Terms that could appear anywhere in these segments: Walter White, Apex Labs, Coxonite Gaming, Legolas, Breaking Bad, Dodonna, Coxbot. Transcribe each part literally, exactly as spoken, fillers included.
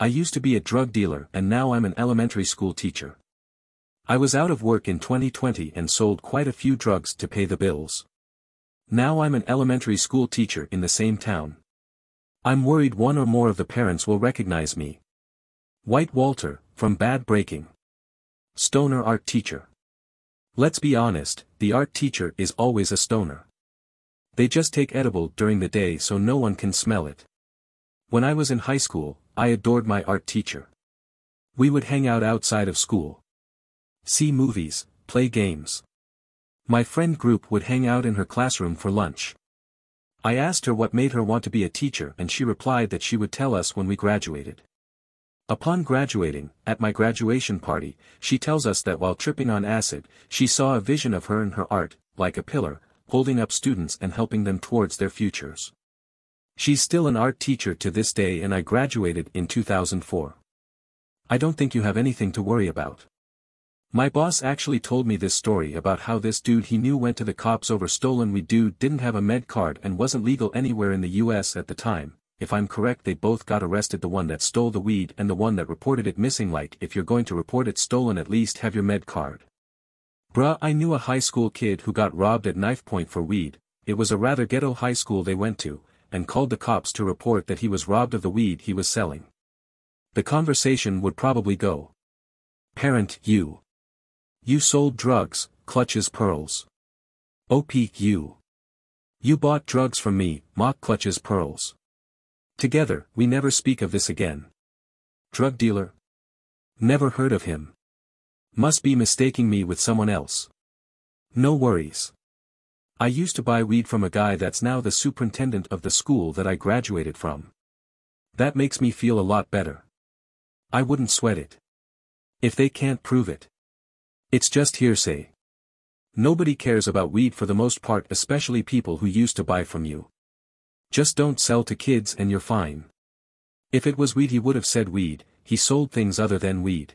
I used to be a drug dealer and now I'm an elementary school teacher. I was out of work in twenty twenty and sold quite a few drugs to pay the bills. Now I'm an elementary school teacher in the same town. I'm worried one or more of the parents will recognize me. White Walter, from Bad Breaking. Stoner art teacher. Let's be honest, the art teacher is always a stoner. They just take edible during the day so no one can smell it. When I was in high school, I adored my art teacher. We would hang out outside of school. See movies, play games. My friend group would hang out in her classroom for lunch. I asked her what made her want to be a teacher and she replied that she would tell us when we graduated. Upon graduating, at my graduation party, she tells us that while tripping on acid, she saw a vision of her and her art, like a pillar, holding up students and helping them towards their futures. She's still an art teacher to this day and I graduated in two thousand four. I don't think you have anything to worry about. My boss actually told me this story about how this dude he knew went to the cops over stolen weed. Dude didn't have a med card and wasn't legal anywhere in the U S at the time. If I'm correct they both got arrested, the one that stole the weed and the one that reported it missing. Like, if you're going to report it stolen at least have your med card. Bruh, I knew a high school kid who got robbed at knife point for weed. It was a rather ghetto high school they went to, and called the cops to report that he was robbed of the weed he was selling. The conversation would probably go, "Parent, you. You sold drugs, clutches pearls. O P you. You bought drugs from me, mock clutches pearls. Together, we never speak of this again. Drug dealer? Never heard of him. Must be mistaking me with someone else. No worries. I used to buy weed from a guy that's now the superintendent of the school that I graduated from. That makes me feel a lot better. I wouldn't sweat it. If they can't prove it. It's just hearsay. Nobody cares about weed for the most part, especially people who used to buy from you. Just don't sell to kids and you're fine. If it was weed he would have said weed, he sold things other than weed.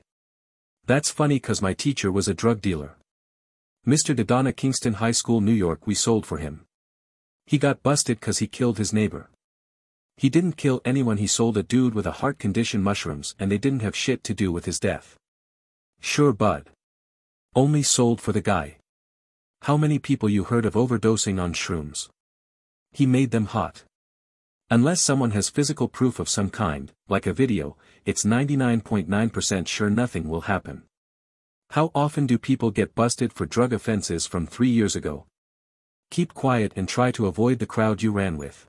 That's funny cause my teacher was a drug dealer. Mister Dodonna, Kingston High School, New York, we sold for him. He got busted cause he killed his neighbor. He didn't kill anyone, he sold a dude with a heart condition mushrooms and they didn't have shit to do with his death. Sure bud. Only sold for the guy. How many people you heard of overdosing on shrooms? He made them hot. Unless someone has physical proof of some kind, like a video, it's ninety-nine point nine percent sure nothing will happen. How often do people get busted for drug offenses from three years ago? Keep quiet and try to avoid the crowd you ran with.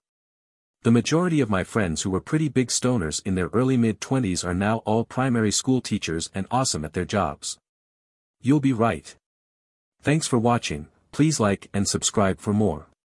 The majority of my friends who were pretty big stoners in their early mid-twenties are now all primary school teachers and awesome at their jobs. You'll be right. Thanks for watching, please like and subscribe for more.